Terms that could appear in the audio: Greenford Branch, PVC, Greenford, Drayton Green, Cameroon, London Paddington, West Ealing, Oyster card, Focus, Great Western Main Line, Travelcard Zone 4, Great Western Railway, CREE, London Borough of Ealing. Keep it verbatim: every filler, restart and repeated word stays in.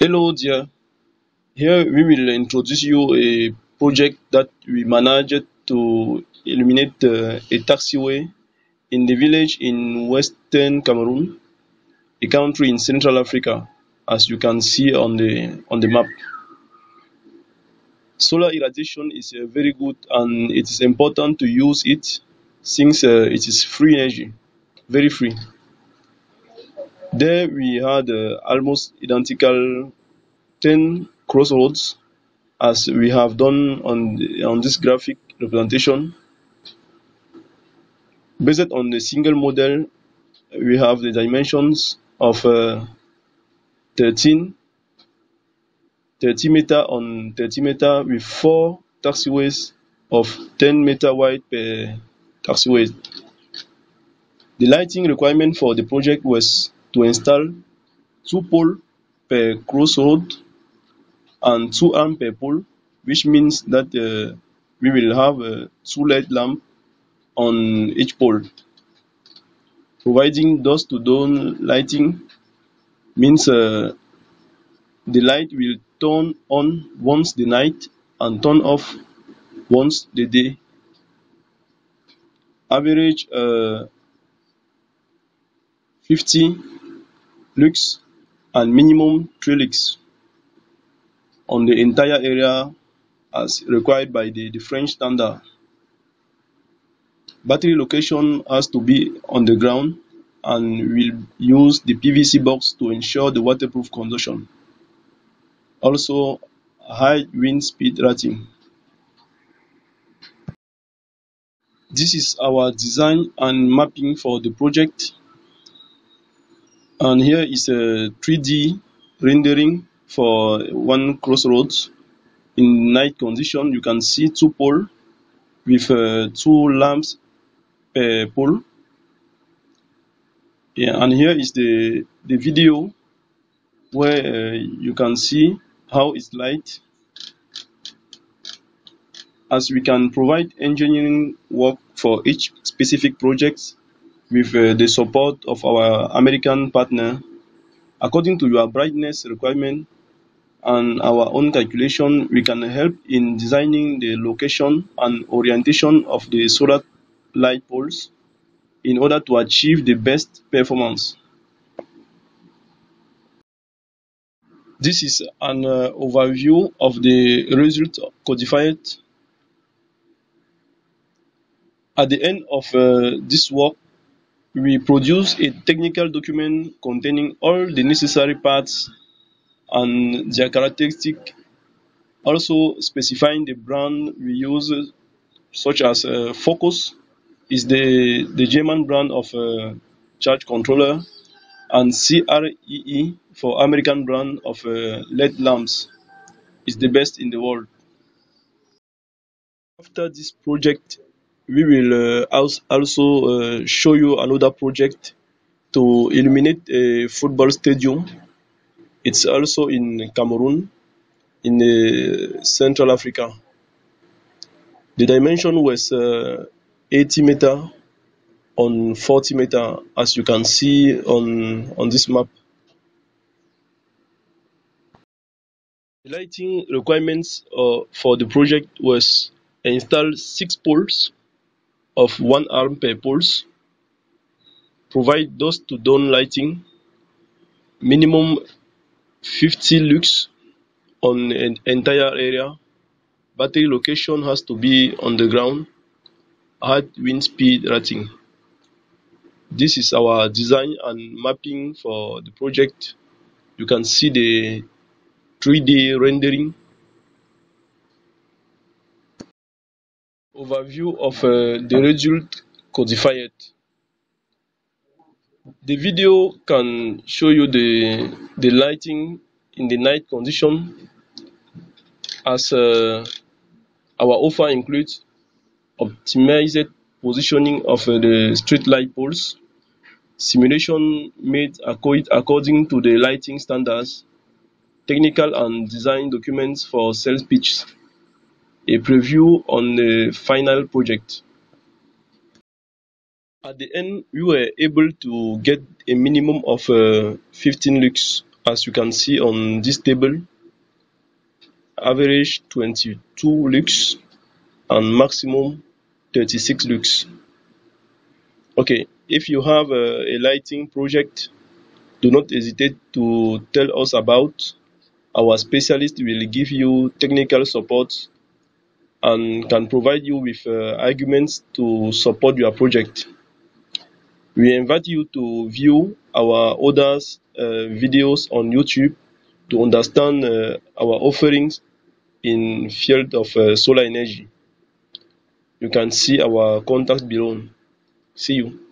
Hello dear, here we will introduce you a project that we managed to illuminate uh, a taxiway in the village in western Cameroon, a country in Central Africa, as you can see on the on the map. Solar irradiation is uh, very good, and it is important to use it since uh, it is free energy, very free. There we had uh, almost identical ten crossroads as we have done on the, on this graphic representation. Based on the single model, we have the dimensions of uh, thirteen, thirty meter on thirty meter with four taxiways of ten meter wide per taxiway. The lighting requirement for the project was to install two poles per crossroad and two amps per pole, which means that uh, we will have uh, two light lamps on each pole. Providing dusk-to-dawn lighting means uh, the light will turn on once the night and turn off once the day. Average uh, fifty lux and minimum three lux on the entire area as required by the, the French standard. Battery location has to be on the ground, and we'll use the P V C box to ensure the waterproof condition. Also, high wind speed rating. This is our design and mapping for the project. And here is a three D rendering for one crossroads. In night condition, you can see two poles with uh, two lamps per pole. Yeah, and here is the, the video where uh, you can see how it's light. As we can provide engineering work for each specific project, with uh, the support of our American partner, according to your brightness requirement and our own calculation, we can help in designing the location and orientation of the solar light poles in order to achieve the best performance. This is an uh, overview of the result codified. At the end of uh, this work, we produce a technical document containing all the necessary parts and their characteristics, also specifying the brand we use, such as uh, Focus is the, the German brand of uh, charge controller, and C R E E for American brand of uh, L E D lamps is the best in the world. After this project, we will uh, also uh, show you another project to illuminate a football stadium. It's also in Cameroon, in uh, Central Africa. The dimension was uh, eighty meter on forty meter, as you can see on, on this map. The lighting requirements uh, for the project was installed six poles of one arm per poles, provide dusk to dawn lighting, minimum fifty lux on an entire area, battery location has to be on the ground, hard wind speed rating. This is our design and mapping for the project. You can see the three D rendering. Overview of uh, the result codified. The video can show you the, the lighting in the night condition, as uh, our offer includes optimized positioning of uh, the street light poles, simulation made according to the lighting standards, technical and design documents for sales pitch, a preview on the final project. At the end, we were able to get a minimum of uh, fifteen lux as you can see on this table, average twenty-two lux and maximum thirty-six lux. Okay, if you have a, a lighting project, do not hesitate to tell us about. Our specialist will give you technical support and can provide you with uh, arguments to support your project. We invite you to view our others uh, videos on YouTube to understand uh, our offerings in field of uh, solar energy. You can see our contact below. See you.